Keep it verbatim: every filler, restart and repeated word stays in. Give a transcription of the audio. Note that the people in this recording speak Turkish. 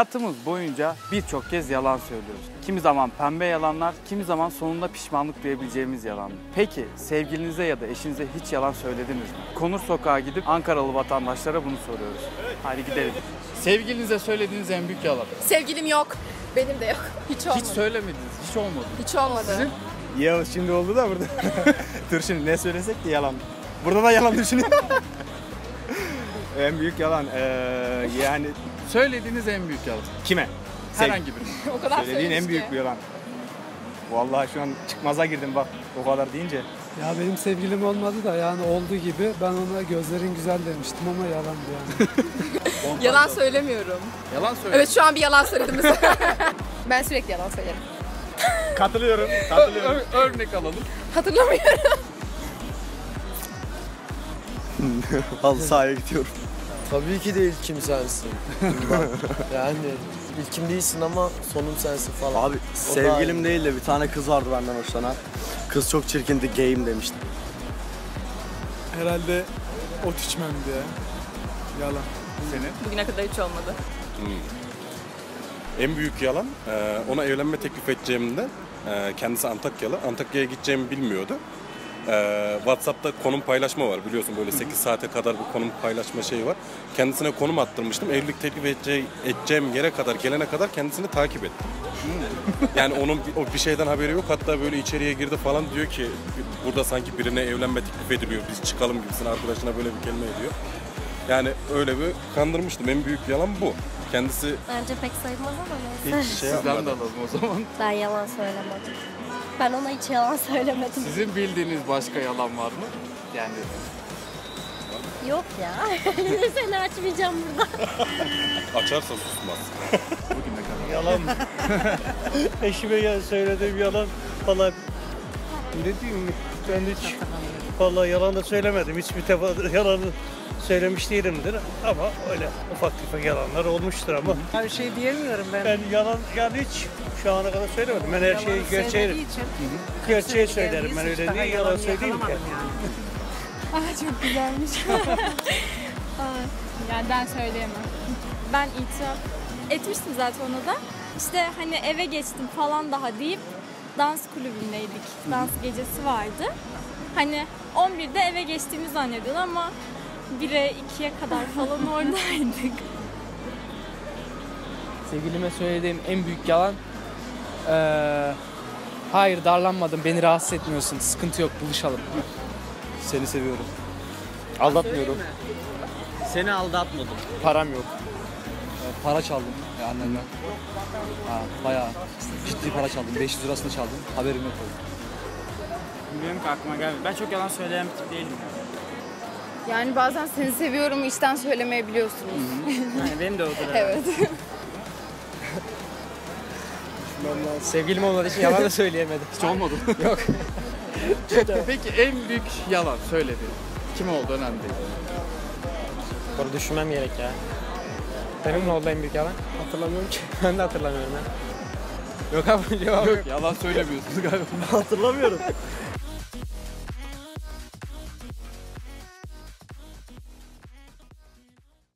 Hayatımız boyunca birçok kez yalan söylüyoruz. Kimi zaman pembe yalanlar, kimi zaman sonunda pişmanlık duyabileceğimiz yalanlar. Peki sevgilinize ya da eşinize hiç yalan söylediniz mi? Konur sokağa gidip Ankaralı vatandaşlara bunu soruyoruz. Hadi gidelim. Sevgilinize söylediğiniz en büyük yalan. Sevgilim yok. Benim de yok. Hiç olmadı. Hiç söylemediniz. Hiç olmadı. Hiç olmadı. Sizin? Ya şimdi oldu da burada. Dur şimdi ne söylesek de yalan. Burada da yalan düşünüyorum. En büyük yalan. Ee, yani... Söylediğiniz en büyük yalan. Kime? Herhangi birine. O kadar söylediğin en büyük ki. Bir yalan. Vallahi şu an çıkmaza girdim bak o kadar deyince. Ya benim sevgilim olmadı da yani olduğu gibi ben ona gözlerin güzel demiştim ama yalandı yani. Yalan söylemiyorum. Yalan söylüyorum. Evet şu an bir yalan söyledim mesela. Ben sürekli yalan söylerim. Katılıyorum. Katılıyorum. Ö ör örnek alalım. Hatırlamıyorum. Halı sahaya gidiyorum. Tabii ki de ilkim sensin. Yani ilkim değilsin ama sonum sensin falan. Abi o sevgilim değil de bir tane kız vardı benden hoşlanan. Kız çok çirkindi, gayim demişti. Herhalde ot içmemdi ya. Yalan. Senin? Bugüne kadar hiç olmadı. Hmm. En büyük yalan, ona evlenme teklif edeceğimde, kendisi Antakyalı, Antakya'ya gideceğimi bilmiyordu. Ee, WhatsApp'ta konum paylaşma var biliyorsun böyle sekiz saate kadar bir konum paylaşma şeyi var. Kendisine konum attırmıştım. Evlilik teklif edeceği, edeceğim yere kadar gelene kadar kendisini takip ettim. Yani onun o bir şeyden haberi yok. Hatta böyle içeriye girdi falan diyor ki burada sanki birine evlenme teklif ediliyor. Biz çıkalım gibisin arkadaşına böyle bir kelime ediyor. Yani öyle bir kandırmıştım. En büyük yalan bu. Kendisi... Bence pek sayılmaz ama neyse. Hiç şey yapmadım. Sizden de lazım o zaman. Ben yalan söylemedim. Ben ona hiç yalan söylemedim. Sizin bildiğiniz başka yalan var mı? Yani... Yok ya. Seni açmayacağım burada. Açarsa susmaz. Bugüne kadar. Yalan mı? Eşime söylediğim yalan falan. Ne diyeyim? Ben hiç vallahi yalan da söylemedim. Hiçbir defa yalanı söylemiş değilimdir ama öyle ufak tefek yalanlar olmuştur ama. Her şey diyemiyorum ben. Ben yalan yani hiç şu ana kadar söylemedim. Ben her şeyi gerçeği, gerçeği söylerim. Ben öyle değil yalan söyleyeyim ki. Aa çok güzelmiş. Aa, yani ben söyleyemem. Ben itiraf etmiştim zaten ona da. İşte hani eve geçtim falan daha deyip dans kulübündeydik. Dans gecesi vardı. Hani on birde eve geçtiğimi zannediyordu ama bire ikiye kadar falan oradaydık. Sevgilime söylediğim en büyük yalan, ee, hayır darlanmadım, beni rahatsız etmiyorsun, sıkıntı yok, buluşalım. Seni seviyorum. Aldatmıyorum. Seni aldatmadım. Param yok. Ee, para çaldım ya annemden. Ha, bayağı ciddi para çaldım, beş yüz lirasını çaldım, haberim yok oldu. Bilmiyorum ki aklıma gelmiyor. Ben çok yalan söyleyen bir tip değilim. Yani bazen seni seviyorum işten söylemeyebiliyorsunuz. Yani benim de o kadar. Evet. Sevgilim olmadığı için yalan da söyleyemedim. Hiç olmadı. Yok. Peki en büyük yalan söylediğin kim oldu önemli değil. Bunu düşünmem gerek ya. Benim ne oldu en büyük yalan? Hatırlamıyorum ki. Ben de hatırlamıyorum. Ya. Yok abi. Yok, yok yalan söylemiyorsunuz galiba. Hatırlamıyorum.